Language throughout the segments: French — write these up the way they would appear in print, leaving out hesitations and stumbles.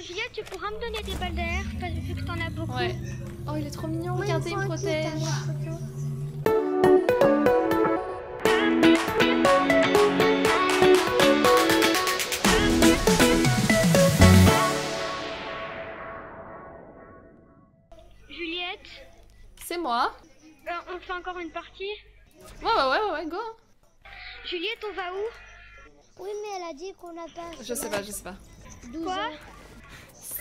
Juliette, tu pourras me donner des balles d'air vu que t'en as beaucoup. Ouais. Oh, il est trop mignon. Oui, regardez, il me protège. Juliette, c'est moi. On fait encore une partie? Ouais, go. Juliette, on va où? Oui, mais elle a dit qu'on n'a pas... Je sais pas. 12 ans.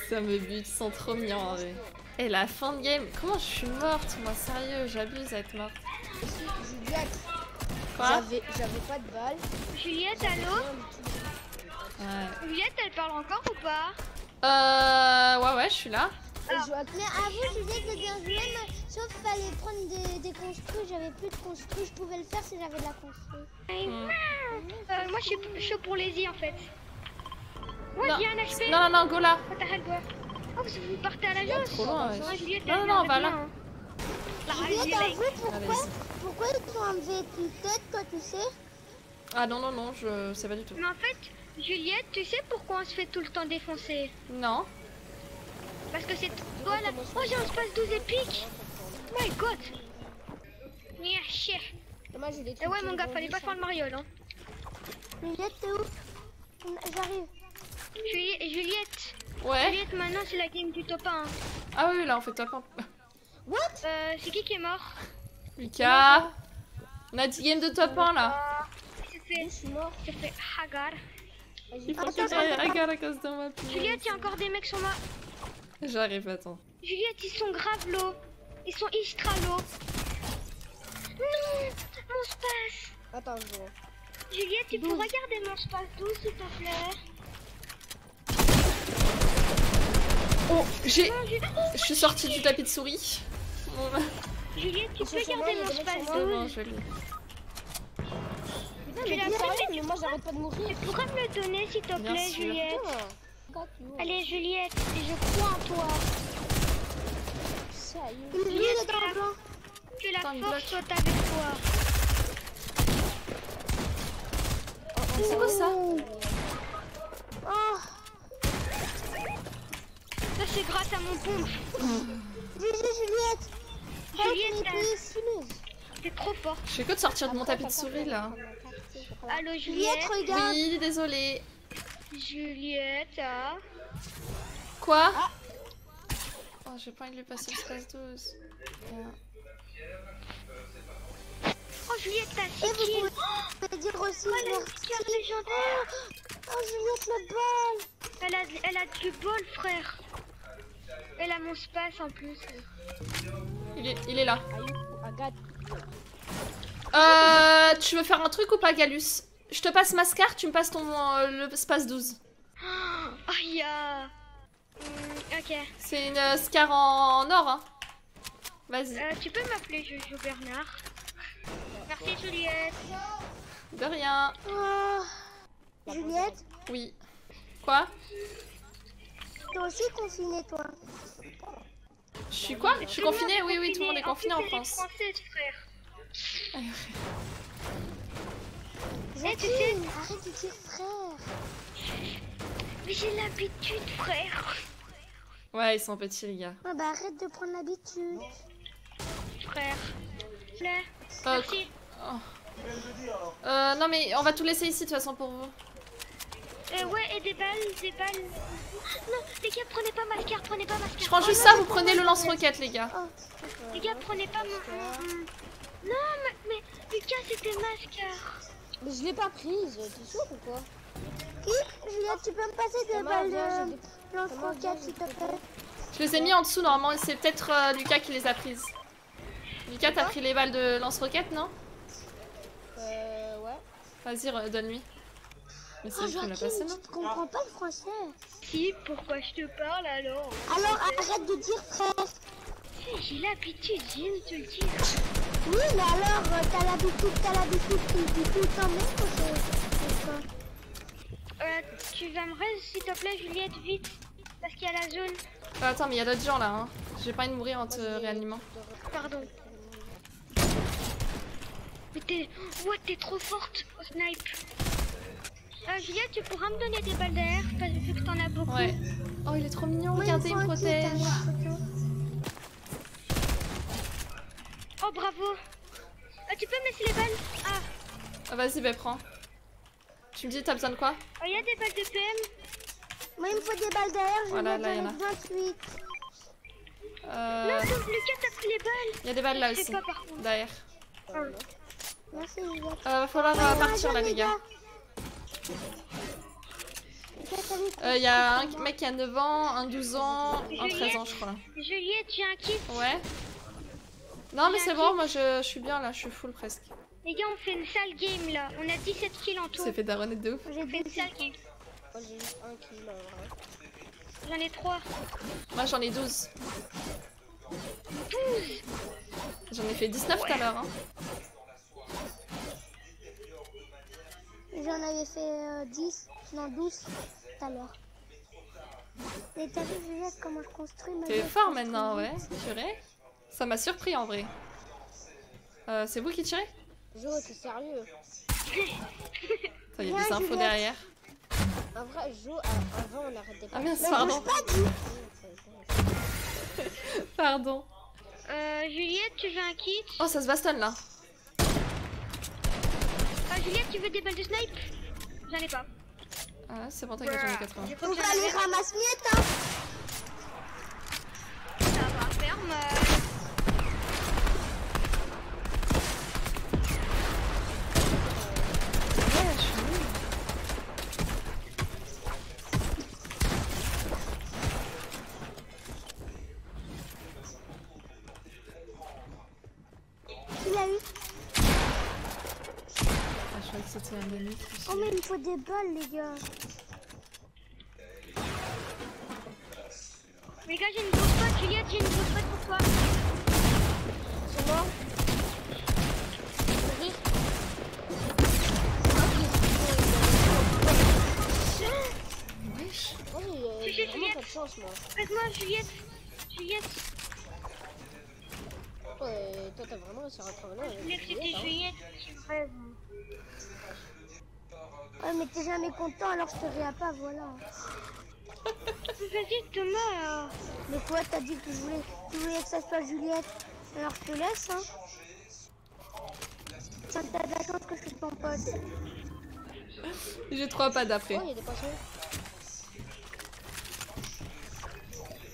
Ça me bute, ils sont trop mignons en vrai. Et la fin de game, comment je suis morte, moi, sérieux, j'abuse d'être morte. Juliette, j'avais pas de balle. Juliette, allô? Ouais. Juliette, elle parle encore ou pas? Ouais, je suis là. Mais avant, Juliette, c'était un même, sauf qu'il fallait prendre des construits, j'avais plus de construits, je pouvais le faire si j'avais de la construit. Moi, je suis chaud pour les i en fait. Ouais, j'ai un HP. Non, go là. Oh, parce que vous partez à la gauche. Trop loin, ouais. Non, va là. Juliette, en fait, pourquoi tu as enlevé une tête, toi, tu sais? Ah non, je sais pas du tout. Mais en fait, Juliette, tu sais pourquoi on se fait tout le temps défoncer? Non. Parce que c'est toi là. Oh, j'ai un space 12 épique. My god. Nia, chien. Et ouais, mon gars, fallait pas faire le mariole, hein. Juliette, t'es où? J'arrive. Juliette. Ouais. Juliette, maintenant c'est la game du top 1. Ah oui, là on fait top 1. What? C'est qui est mort? Lucas. On a 10 games de top 1 là. J'ai fait Hagar. Il faut faire Hagar à cause de moi. Juliette, il y a encore des mecs sur moi. J'arrive, attends. Juliette, ils sont grave low. Ils sont extra low. Non, mon space. Attends, je vois. Juliette, tu peux regarder mon space 12 s'il te plaît? Oh, je suis sortie du tapis de souris. Juliette, tu peux garder mon space 12. Tu l'as fait, mais moi j'arrête pas de mourir. Tu pourras me le donner s'il te plaît, Juliette? Allez, Juliette, je crois en toi. Juliette, tu la forces, toi t'as avec toi. C'est quoi ça? Ça c'est grâce à mon pompe. Juliette, c'est trop fort. Je fais que de sortir de mon tapis de souris là. Allô Juliette, regarde. Oui, désolée. Juliette, ah. Quoi? Oh, j'ai pas envie de lui passer le stress 12. Oh Juliette, t'as chiqué. Oh, le cœur légendaire. Oh Juliette, le bol. Elle a du bol, frère. Elle a mon space en plus. Il est là. Tu veux faire un truc ou pas, Galus? Je te passe Mascar, tu me passes ton le space 12. Oh yeah. Ok. C'est une Scar en or, hein. Vas-y. Tu peux m'appeler Jojo Bernard. Merci Juliette. De rien. Juliette? Oui. Quoi? T'es aussi confinée, toi? Je suis quoi? Je suis confinée? Oui, tout le monde est confiné en France. Frère. Hey, tu sais... Arrête de dire frère. Mais j'ai l'habitude, frère. Ouais, ils sont petits, les gars. Ouais, bah arrête de prendre l'habitude. Frère. Merci. Non, mais on va tout laisser ici, de toute façon, pour vous. Ouais, et des balles. Non, les gars, prenez pas Mascar. Je prends juste ça, vous prenez le lance-roquette, les gars. Les gars, prenez pas mon... Non, mais Lucas, c'était Mascar. Mais je l'ai pas prise, t'es sûr ou quoi? Juliette, tu peux me passer des balles de lance-roquette, s'il te plaît? Je les ai mis en dessous, normalement, c'est peut-être Lucas qui les a prises. Lucas, t'as pris les balles de lance-roquette, non? Ouais. Vas-y, donne-lui. Mais c'est lui qui l'a passé, non? Tu comprends pas le français? Si, pourquoi je te parle alors? Alors arrête de dire frère! J'ai l'habitude, j'aime te le dire. Oui, mais alors t'as l'habitude, tu me dis tout le temps même quand c'est. Tu vas me raiser s'il te plaît, Juliette, vite! Parce qu'il y a la zone. Attends, mais il y a d'autres gens là, hein. J'ai pas envie de mourir en te réanimant. Pardon. Mais t'es trop forte au snipe. Juliette, tu pourras me donner des balles d'air vu que t'en as beaucoup. Ouais. Oh, Oh, il est trop mignon. Regardez, il me protège. Oh, bravo. Tu peux me laisser les balles? Ah, vas-y, bah prends. Tu me dis, t'as besoin de quoi? Oh, il y a des balles de PM. Moi, il me faut des balles derrière. Voilà, là, il y en a. 28. Non, Lucas, t'as pris les balles. Il y a des balles là aussi. Derrière. Merci, va falloir partir là, les gars. Il y a un mec qui a 9 ans, un 12 ans, un 13 ans, je crois. Juliette, j'ai un kit. Ouais. Non, mais c'est bon, moi je suis bien là, je suis full presque. Les gars, on fait une sale game là, on a 17 kills en tout. Ça fait daronner de ouf. J'ai fait une sale game. Moi j'ai juste un kill là, ouais. J'en ai 3. Moi j'en ai 12. 12 ? J'en ai fait 19 tout à l'heure, hein. J'en avais fait 10, non 12 tout à l'heure. Mais t'as vu, Juliette, comment je construis ma... T'es fort maintenant, ouais, tiré. Ça m'a surpris en vrai. C'est vous qui tirez? Jo, t'es sérieux? Il y a des infos derrière. En vrai, Jo, avant on arrêtait pas. Ah mince, pardon. Pardon. Juliette, tu veux un kit? Oh, ça se bastonne là. Juliette, tu veux des balles de snipe? J'en ai pas. Ah, c'est bon, t'inquiète, j'en ai 80. On va aller ramasser miette, hein. Ça va, ferme. Ouais, je suis nulle. Il a eu. Oh mais il me faut des balles, les gars. Les gars, j'ai une grosse pote, Juliette, j'ai une grosse pote pour toi. C'est bon. Vas-y. Wesh. Oh, j'ai vraiment pas de chance, moi. Fais-moi, Juliette. Juliette. Ouais, toi, t'as vraiment réussi à rattraper là. Je voulais que c'était Juliette, tu rêves. Ouais, mais t'es jamais content, alors je te réappuie pas, voilà. Vas-y, Thomas. Mais quoi, t'as dit que je voulais que ça soit Juliette, alors je te laisse, hein. Ça me t'a de la chance que je suis ton pote. J'ai 3 pas d'après. Oh, il y a des poissons.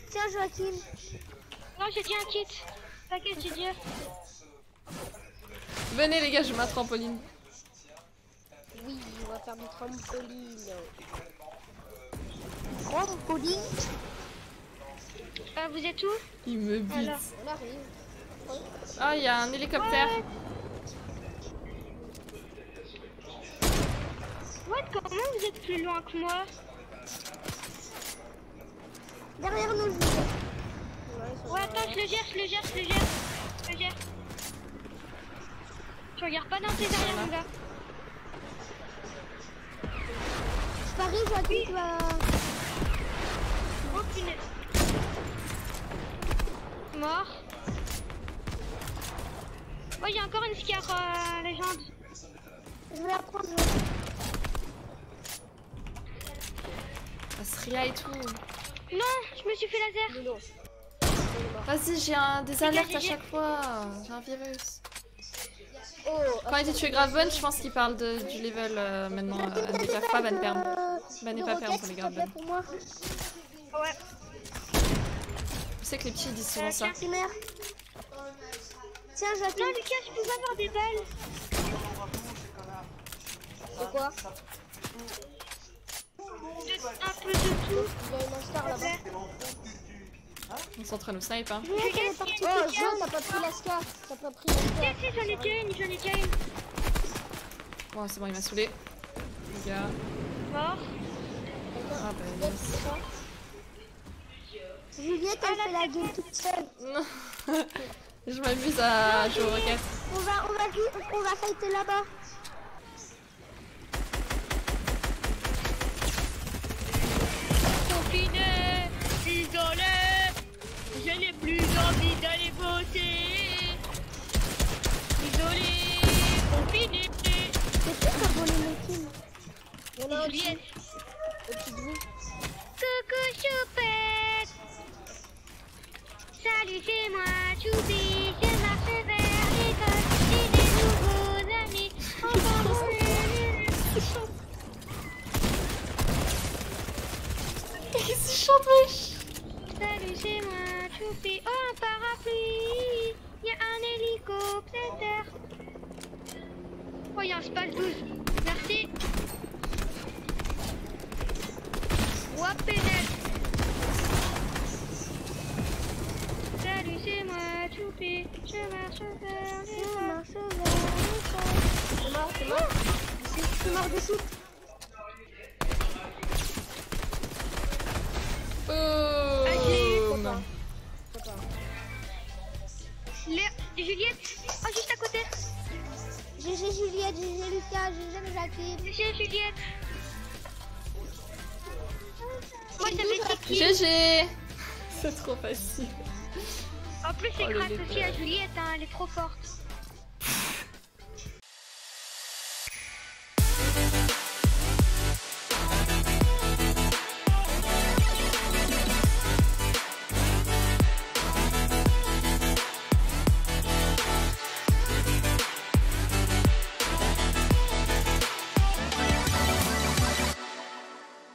Tiens, Joachim. Non, j'ai dit un kit. T'inquiète, j'ai dit. Venez, les gars, je mets un trampoline. Oui, on va faire du trampoline. Trampoline. Vous êtes où? Il me bite. Alors, on arrive. Oui. Ah, il y a un hélicoptère. What? Comment vous êtes plus loin que moi? Derrière nous, je... Ouais, attends, je le gère. Tu regardes pas dans tes arrières, mon gars. Paris, Joachim, tu vas... Oh punaise. Mort. Oh, il y a encore une scar légende. Je vais la prendre. Asria et tout. Non, je me suis fait laser. Vas-y, j'ai des alertes à chaque fois. J'ai un virus. Quand il dit tuer Graven, je pense qu'il parle du level maintenant. ADK, pas Banperm. Ban et pas perm pour les Graven. Ouais. Je sais que les petits disent souvent ça. Tiens, j'attends. Non, Lucas, je peux pas avoir des balles. C'est quoi? Un peu de tout. Il y a une star là-bas. On s'entraîne au snipe, hein. Oh, Jo, t'as pas pris la scar. Si, j'en ai déjà une. Bon, c'est bon, il m'a saoulé. Les gars. Mort. Ah, bah, yes. Juliette, elle fait la game toute seule. Je m'amuse à jouer aux requêtes. On va fighter là-bas. Confiné, isolé. Je n'ai plus envie d'aller voter. Isolé, confiné. C'est qui qui a volé mon film? On a oublié. Coucou Choupette. Laissez-moi choupi, je marche vers l'école. J'ai des nouveaux amis. Encore les qu'est-ce qu'il chante, wesh? Salut, c'est moi choupi. Oh, un parapluie. Y'a un hélico plein d'air. Oh, y'a un space 12. Merci. Wap pénètre. Salut, c'est moi, Choupi. Je marche vers les pommes. C'est mort, c'est mort. C'est mort dessous. Ah, je l'ai eu, Juliette. Oh, juste à côté. GG Juliette, GG Lucas, GG Joachim. GG Juliette. Moi j'avais dit GG. C'est trop facile. En plus, elle craque aussi à Juliette, hein, elle est trop forte.